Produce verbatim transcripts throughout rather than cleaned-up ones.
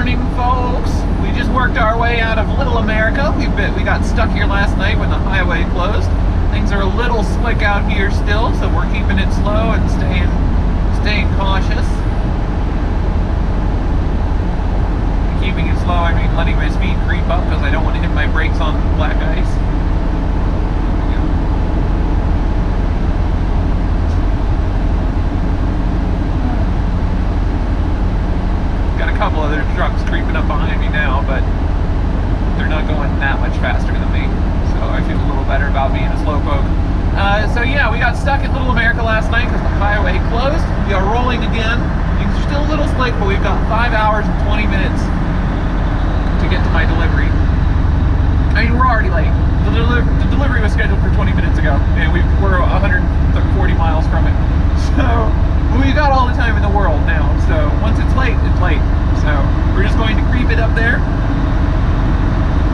morning, folks. We just worked our way out of Little America. We've been, we got stuck here last night when the highway closed. Things are a little slick out here still, so we're keeping it slow and staying staying cautious. Keeping it slow, I mean letting my speed creep up because I don't want to hit my brakes on black ice. Couple other trucks creeping up behind me now, but they're not going that much faster than me, so I feel a little better about being a slowpoke. Uh, so yeah, we got stuck at Little America last night because the highway closed. We are rolling again. Things are still a little slick, but we've got five hours and twenty minutes to get to my delivery. I mean, we're already late. The, deli the delivery was scheduled for twenty minutes ago, and we we're one hundred forty miles from it. So we've got all the time in the world now, so once it's late, it's late. So we're just going to creep it up there.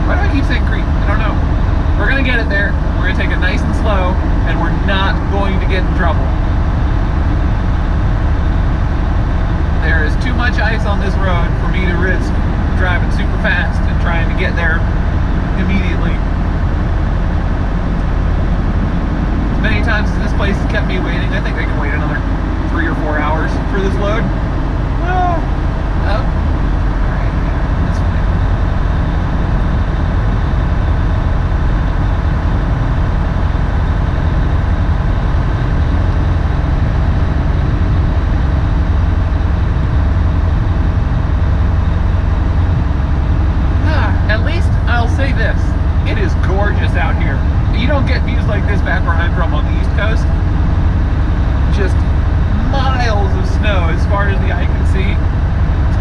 Why do I keep saying creep? I don't know. We're going to get it there. We're going to take it nice and slow, and we're not going to get in trouble. There is too much ice on this road for me to risk driving super fast and trying to get there immediately. As many times as this place has kept me waiting, I think I can wait another three or four hours for this load. Oh. Oh. All right, yeah, that's fine. At least I'll say this, it is gorgeous out here. You don't get views like this back where I'm from on the East Coast. Just miles of snow as far as the eye can see.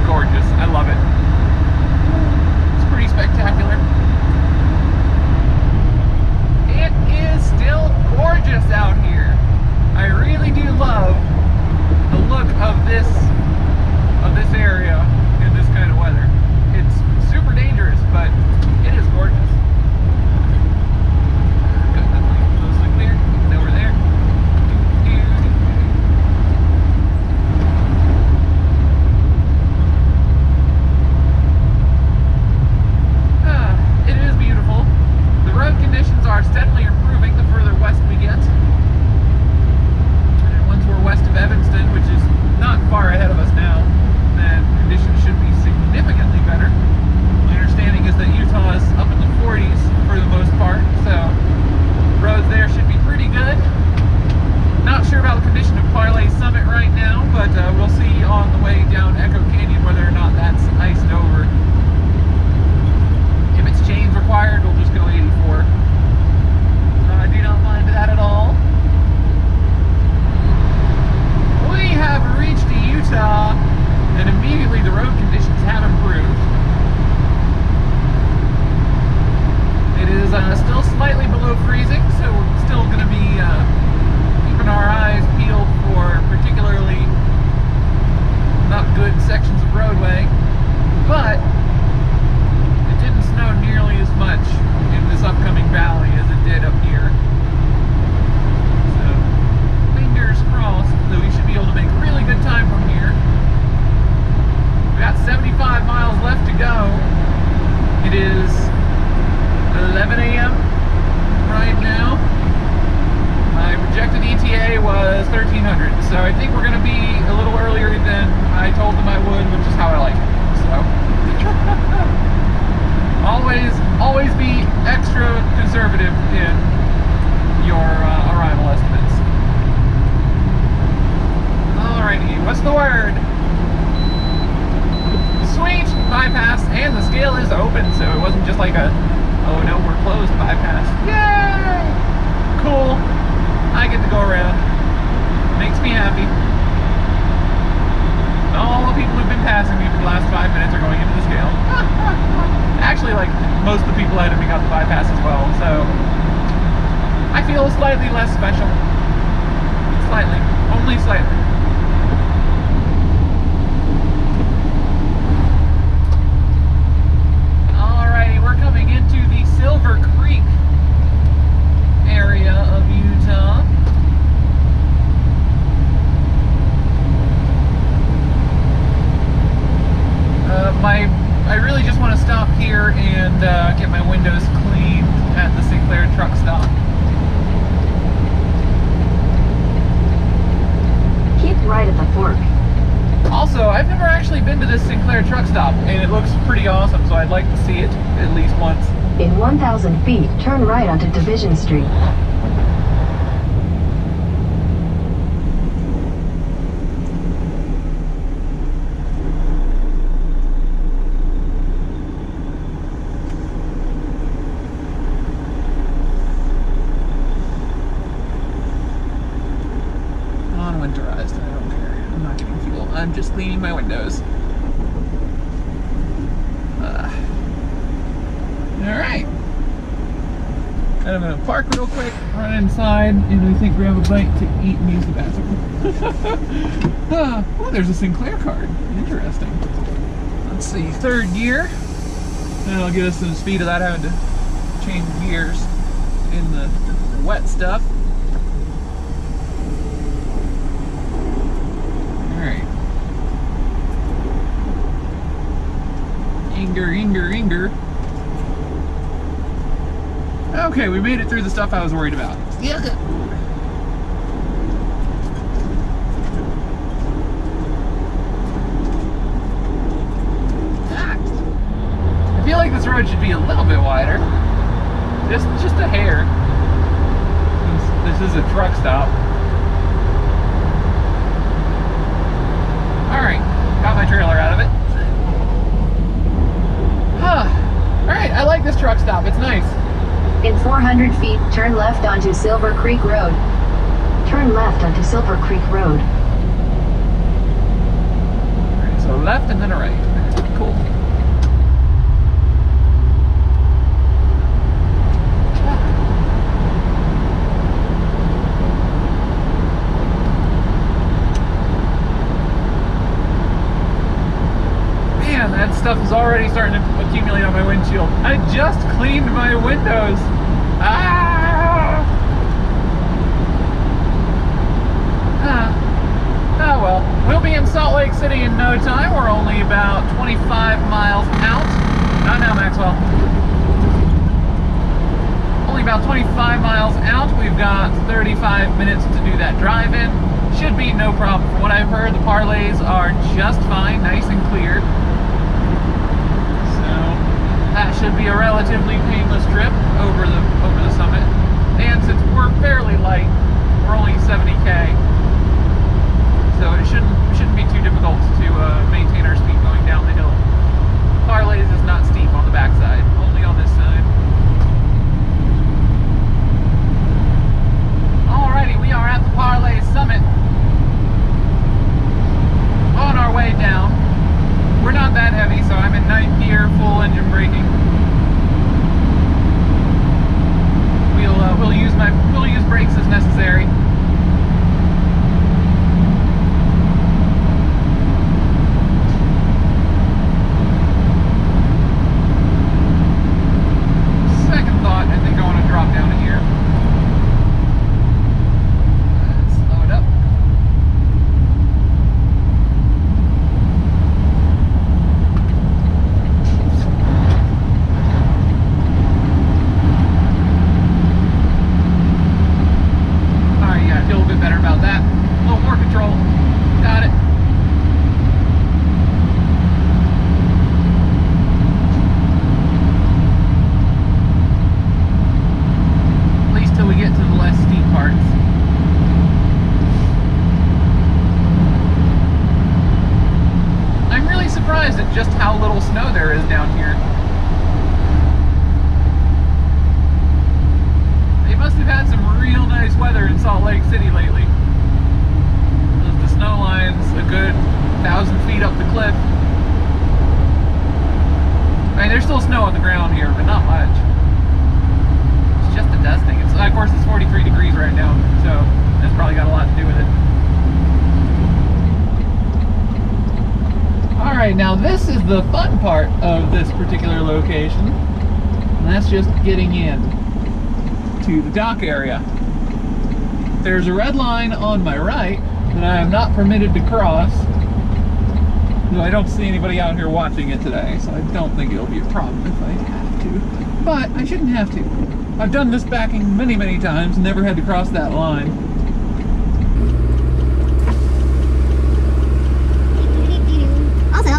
Gorgeous. I love it. It's pretty spectacular. It is still gorgeous out here. I really do love the look of this of this area in this kind of weather. It's super dangerous, but it is gorgeous. My get my windows cleaned at the Sinclair truck stop. Keep right at the fork. Also, I've never actually been to this Sinclair truck stop, and it looks pretty awesome, so I'd like to see it at least once. In one thousand feet, turn right onto Division Street. Cleaning my windows. Uh, Alright. And I'm going to park real quick, run inside, and I think grab a bite to eat and use the bathroom. uh, oh, there's a Sinclair card. Interesting. Let's see, third gear. And it'll get us some speed without having to change gears in the wet stuff. Inger, Inger, Inger. Okay, we made it through the stuff I was worried about. Yeah. Ah. I feel like this road should be a little bit wider. Just, just a hair. This, this is a truck stop. All right, got my trailer out of it. Alright, I like this truck stop, it's nice. In four hundred feet, turn left onto Silver Creek Road. Turn left onto Silver Creek Road. Alright, so left and then a right. Cool. Man, that stuff is already starting to accumulate on my windshield. I just cleaned my windows. Ah! ah. Oh well. We'll be in Salt Lake City in no time. We're only about twenty-five miles out. Not now, Maxwell. Only about twenty-five miles out. We've got thirty-five minutes to do that drive-in. Should be no problem. From what I've heard, the Parleys are just fine, nice and clear. That should be a relatively painless trip over the over the summit. And since we're fairly light, we're only seventy K, so it shouldn't shouldn't be too difficult to uh, maintain our speed going down the hill. Parley's is not steep on the backside, only on this side. Alrighty, we are at the Parley's summit. On our way down. We're not that heavy, so I'm in ninth gear, full engine braking. We'll uh, we'll use my we'll use brakes as necessary. Second thought, I think I want to drop down in here. The fun part of this particular location, and that's just getting in to the dock area. There's a red line on my right that I am not permitted to cross, though I don't see anybody out here watching it today, so I don't think it'll be a problem if I have to. but I shouldn't have to. I've done this backing many, many times, never had to cross that line. Also helps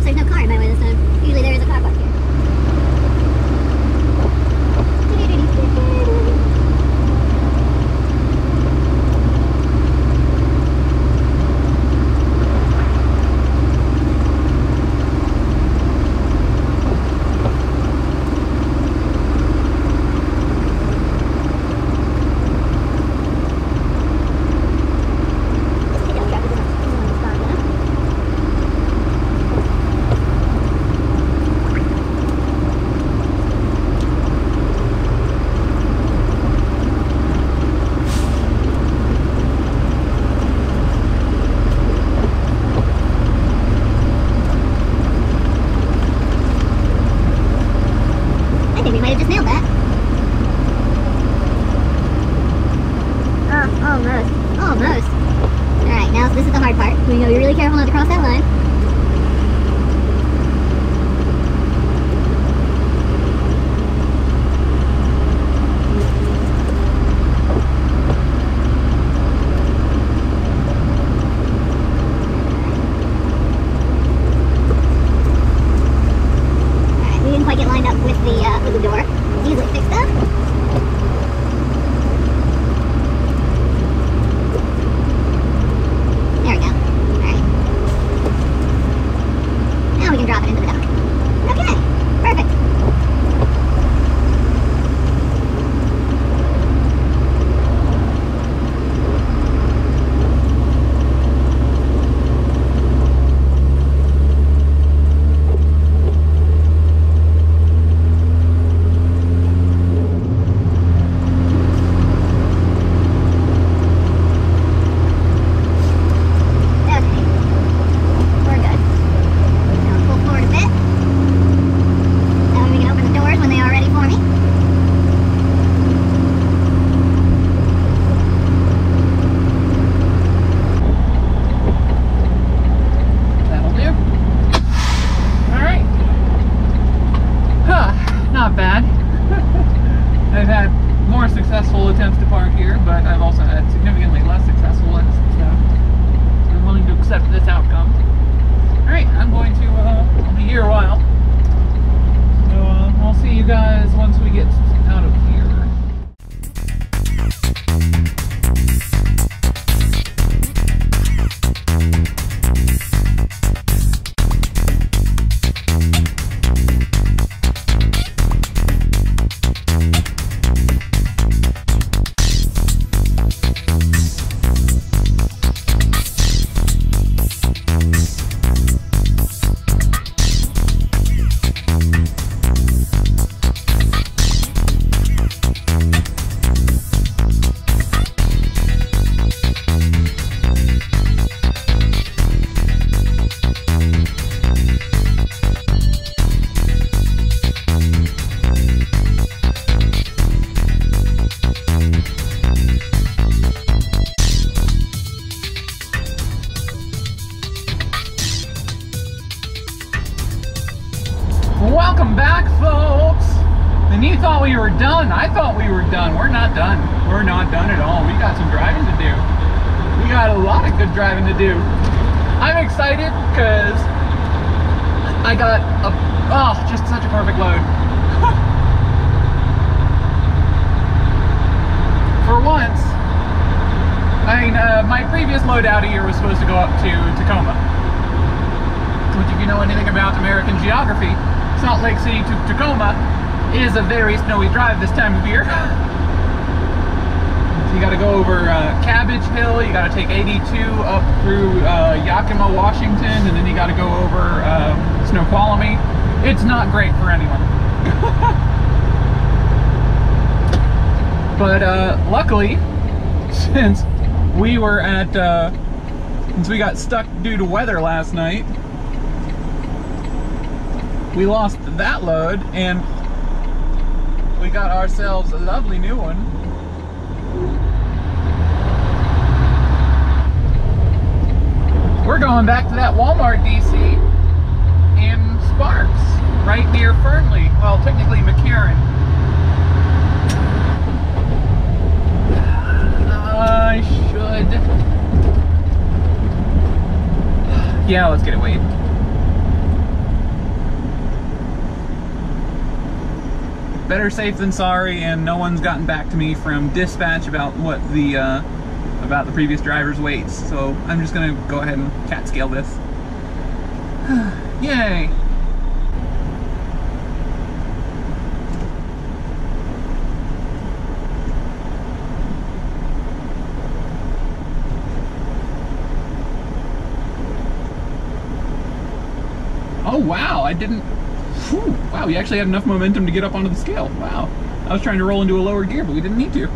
there's no car in my way this time. Usually there is a car parked here. But uh, luckily, since we were at, uh, since we got stuck due to weather last night, we lost that load and we got ourselves a lovely new one. We're going back to that Walmart D C in Sparks, right near Fernley. Well, technically McCarran. Yeah, let's get it weighed. Better safe than sorry, and no one's gotten back to me from dispatch about what the uh, about the previous driver's weights, so I'm just gonna go ahead and cat scale this. Yay! Oh wow, I didn't... Whew, wow, you actually had enough momentum to get up onto the scale. Wow. I was trying to roll into a lower gear, but we didn't need to.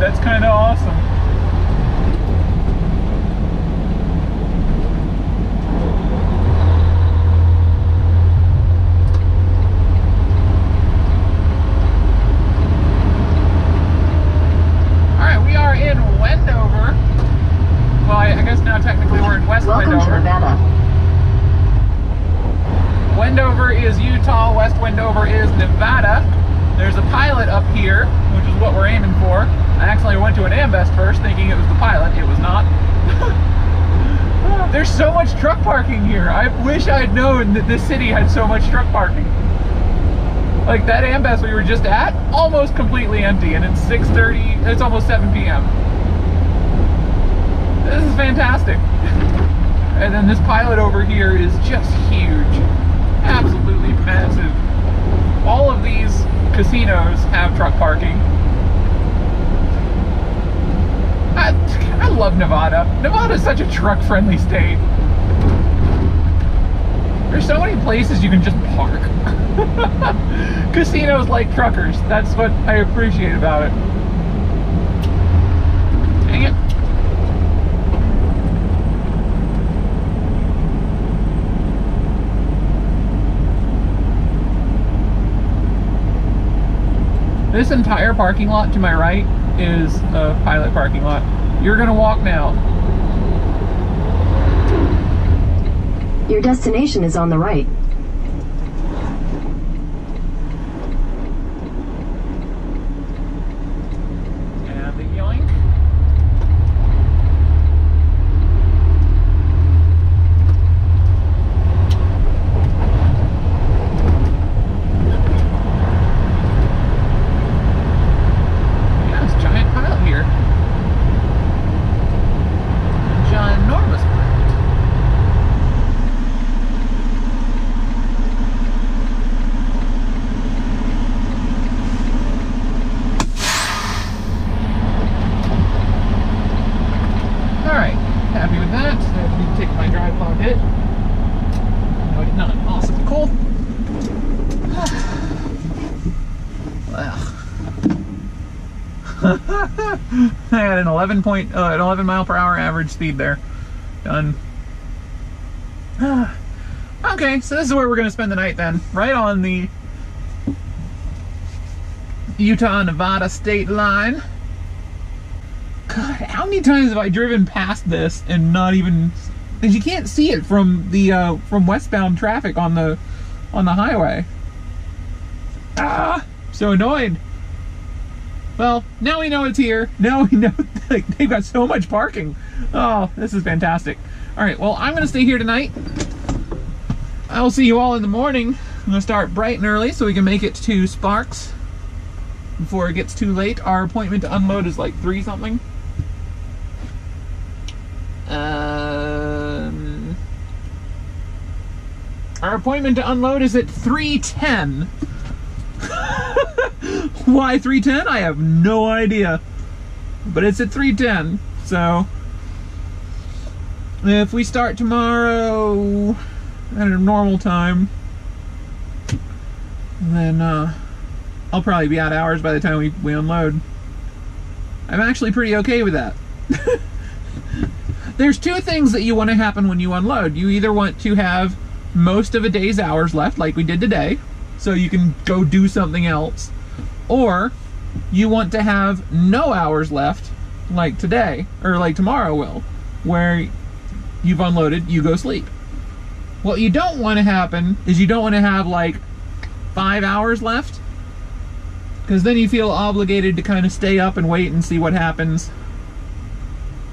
That's kind of awesome. All right, we are in Wendover. Well, I, I guess now technically we're in West Welcome Wendover. To Nevada. Wendover is Utah, West Wendover is Nevada. There's a pilot up here, which is what we're aiming for. I accidentally went to an AmBest first thinking it was the pilot. It was not. There's so much truck parking here. I wish I'd known that this city had so much truck parking. Like that AmBest we were just at, almost completely empty, and it's six thirty, it's almost seven p m This is fantastic. And then this pilot over here is just huge. Absolutely massive. All of these casinos have truck parking. I, I love Nevada. Nevada is such a truck-friendly state. There's so many places you can just park. Casinos like truckers. That's what I appreciate about it. Dang it. This entire parking lot to my right is a pilot parking lot. You're gonna walk now. Your destination is on the right. And the I had an eleven point, uh, an eleven mile per hour average speed there. Done. Okay, so this is where we're gonna spend the night then, right on the Utah-Nevada state line. God, how many times have I driven past this and not even? Because you can't see it from the uh, from westbound traffic on the on the highway. Ah, so annoyed. Well, now we know it's here. Now we know, like, they've got so much parking. Oh, this is fantastic. All right, well, I'm gonna stay here tonight. I'll see you all in the morning. I'm gonna start bright and early so we can make it to Sparks before it gets too late. Our appointment to unload is like three something. Um, our appointment to unload is at three ten. Why three ten? I have no idea. But it's at three ten, so if we start tomorrow at a normal time, then uh, I'll probably be out of hours by the time we, we unload. I'm actually pretty okay with that. There's two things that you want to happen when you unload. You either want to have most of a day's hours left, like we did today, so you can go do something else, or you want to have no hours left, like today, or like tomorrow will, where you've unloaded, you go sleep. What you don't want to happen is you don't want to have like five hours left, because then you feel obligated to kind of stay up and wait and see what happens,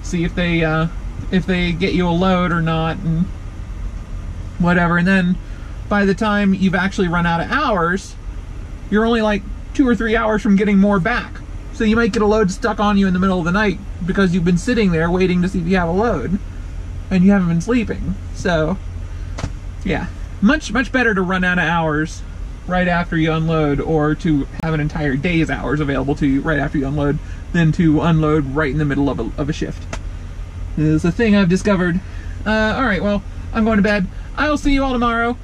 see if they uh, if they get you a load or not and whatever. And then by the time you've actually run out of hours, you're only like two or three hours from getting more back. So you might get a load stuck on you in the middle of the night because you've been sitting there waiting to see if you have a load and you haven't been sleeping. So yeah, much, much better to run out of hours right after you unload, or to have an entire day's hours available to you right after you unload, than to unload right in the middle of a, of a shift. It's a thing I've discovered. Uh, all right, well, I'm going to bed. I will see you all tomorrow.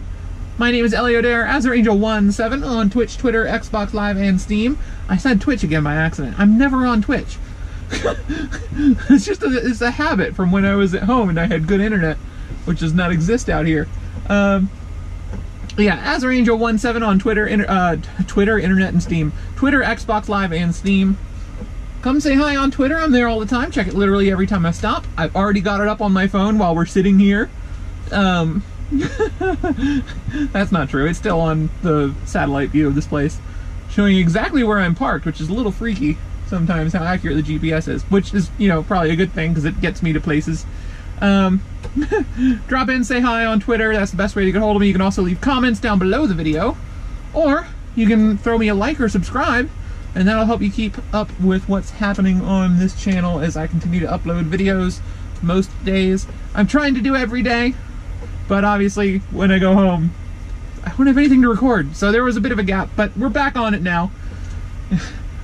My name is Ellie O'Dare, Azure Angel seventeen on Twitch, Twitter, Xbox Live, and Steam. I said Twitch again by accident. I'm never on Twitch. It's just a, it's a habit from when I was at home and I had good internet, which does not exist out here. Um, yeah, Azure Angel seventeen on Twitter, inter, uh, Twitter, internet, and Steam. Twitter, Xbox Live, and Steam. Come say hi on Twitter. I'm there all the time. Check it literally every time I stop. I've already got it up on my phone while we're sitting here. Um... That's not true. It's still on the satellite view of this place, showing exactly where I'm parked, which is a little freaky sometimes how accurate the G P S is, which is, you know, probably a good thing because it gets me to places. Um, drop in, say hi on Twitter. That's the best way to get hold of me. You can also leave comments down below the video, or you can throw me a like or subscribe, and that'll help you keep up with what's happening on this channel as I continue to upload videos most days. I'm trying to do every day, but obviously when I go home, I won't have anything to record. So there was a bit of a gap, but we're back on it now.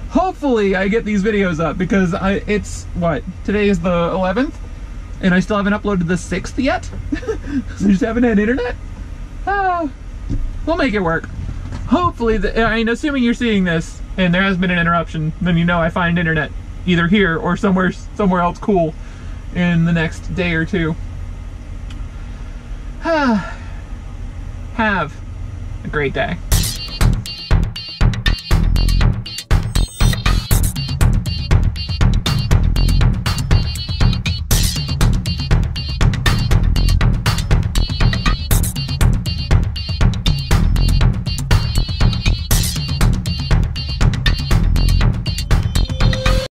Hopefully I get these videos up, because I, it's, what, today is the eleventh, and I still haven't uploaded the sixth yet? So I just haven't had internet? Ah, we'll make it work. Hopefully, the, I mean, assuming you're seeing this, and there has been an interruption, then you know I find internet, either here or somewhere, somewhere else cool in the next day or two. Have a great day.